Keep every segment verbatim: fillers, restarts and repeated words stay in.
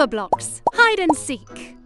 Numberblocks, hide and seek.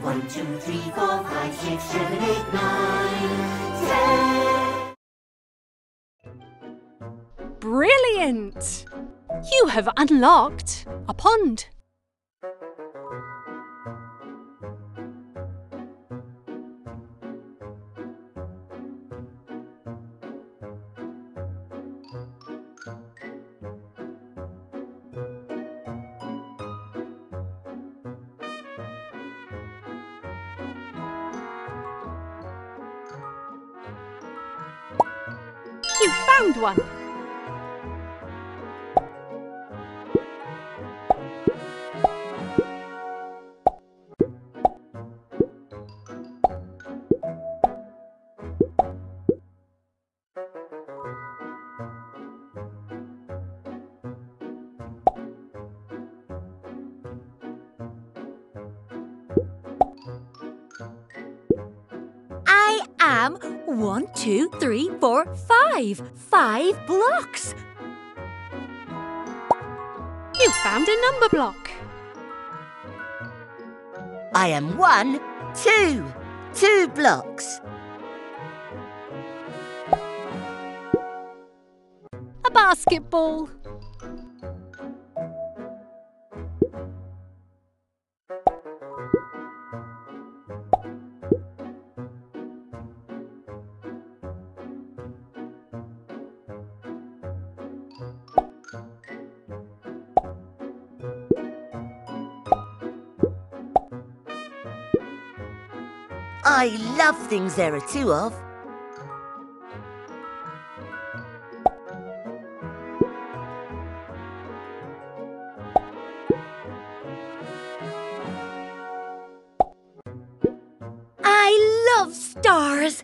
One, two, three, four, five, six, seven, eight, nine, ten. Brilliant! You have unlocked a pond. You found one! One, two, three, four, five. Five blocks. You found a number block. I am one, two, two blocks. A basketball. I love things there are two of. I love stars.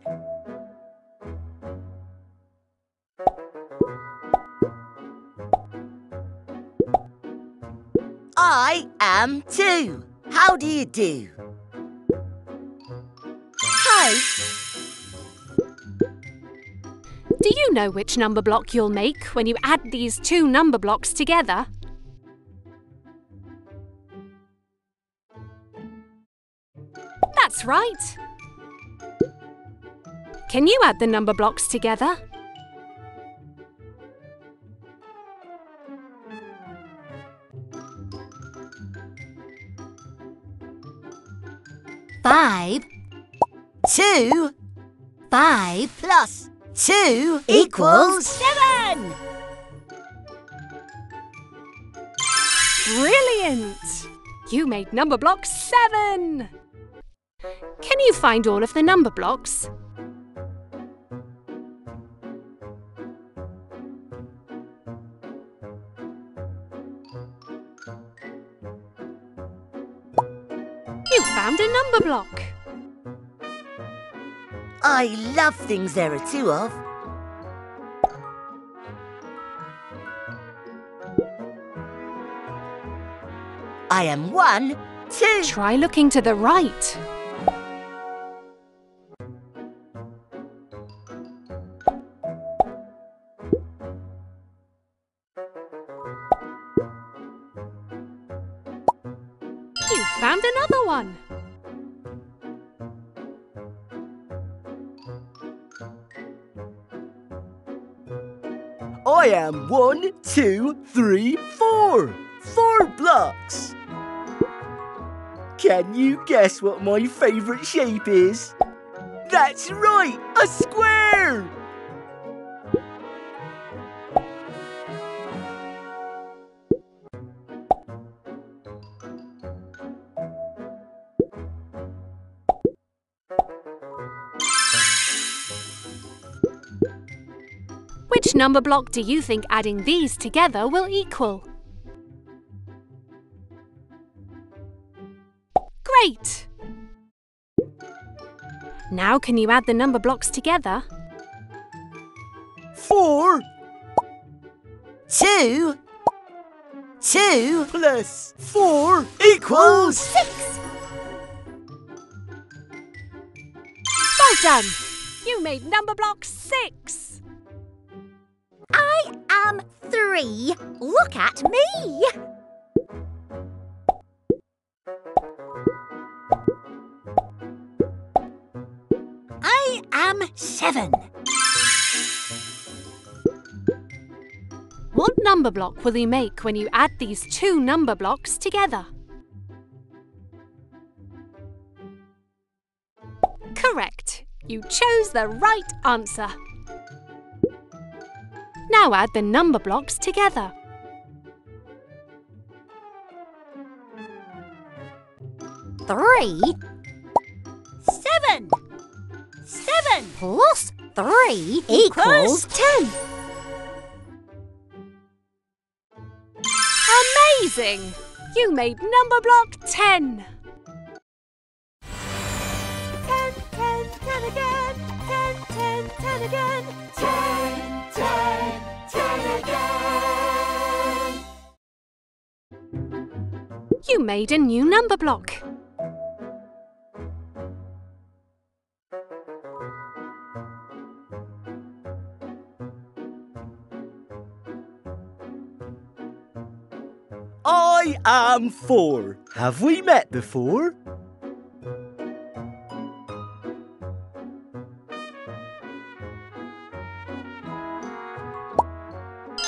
I am two. How do you do? Do you know which number block you'll make when you add these two number blocks together? That's right! Can you add the number blocks together? Five. Two, five plus two equals seven! Brilliant! You made number block seven! Can you find all of the number blocks? You found a number block! I love things there are two of. I am one, two. Try looking to the right. You found another one. I am one, two, three, four. Four blocks. Can you guess what my favourite shape is? That's right, a square! Which number block do you think adding these together will equal? Great! Now can you add the number blocks together? Four. Two. Two plus four equals six. done! You made number block six! I am three! Look at me! I am seven! What number block will you make when you add these two number blocks together? Correct! You chose the right answer! Now add the number blocks together. Three, seven, seven plus three equals ten. Amazing! You made number block ten. Ten, ten, ten again. Ten, ten, ten again. Ten, ten, ten again. You made a new number block. I am four. Have we met before?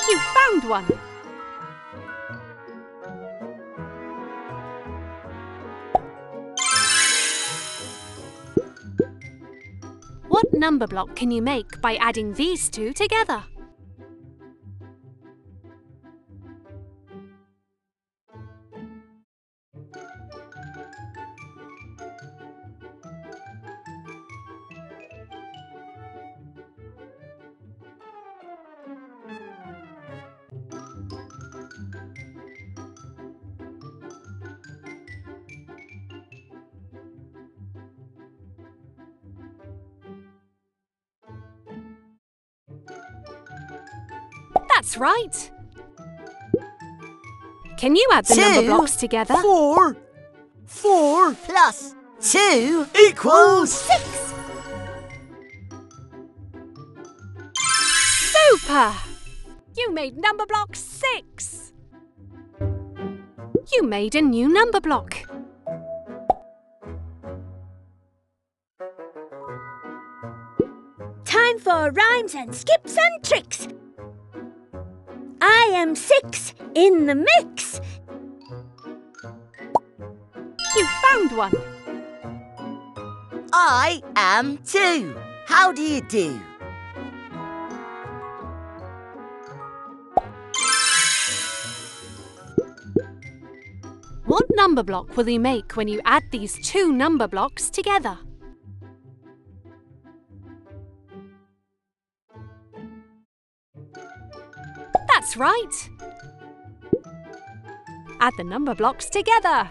You found one. What number block can you make by adding these two together? That's right! Can you add the two, number blocks together? Four, four plus two equals six! Super! You made number block six! You made a new number block. Time for rhymes and skips and tricks! I am six in the mix. You found one. I am two. How do you do? What number block will you make when you add these two number blocks together? That's right! Add the number blocks together.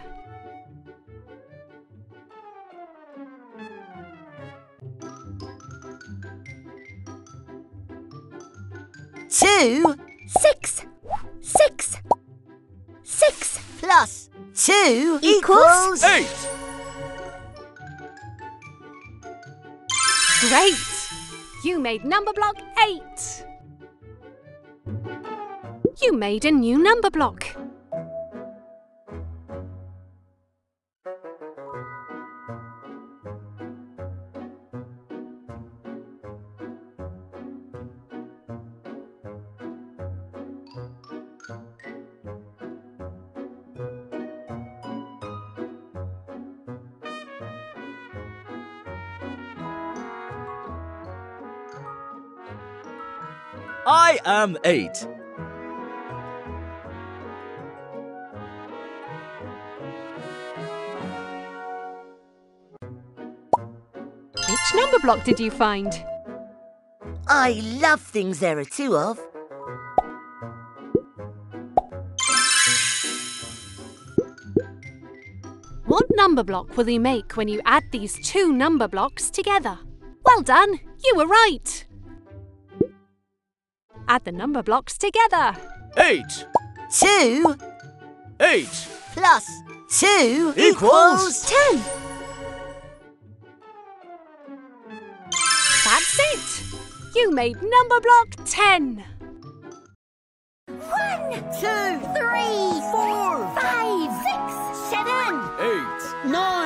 Two, six, six, six plus two equals eight. Great! You made number block eight. You made a new number block. I am eight. Which number block did you find? I love things there are two of. What number block will you make when you add these two number blocks together? Well done! You were right! Add the number blocks together. Eight. Two. Eight. Plus two equals ten. That's it! You made number block ten. One, two, three, four, five, six, seven, eight, nine.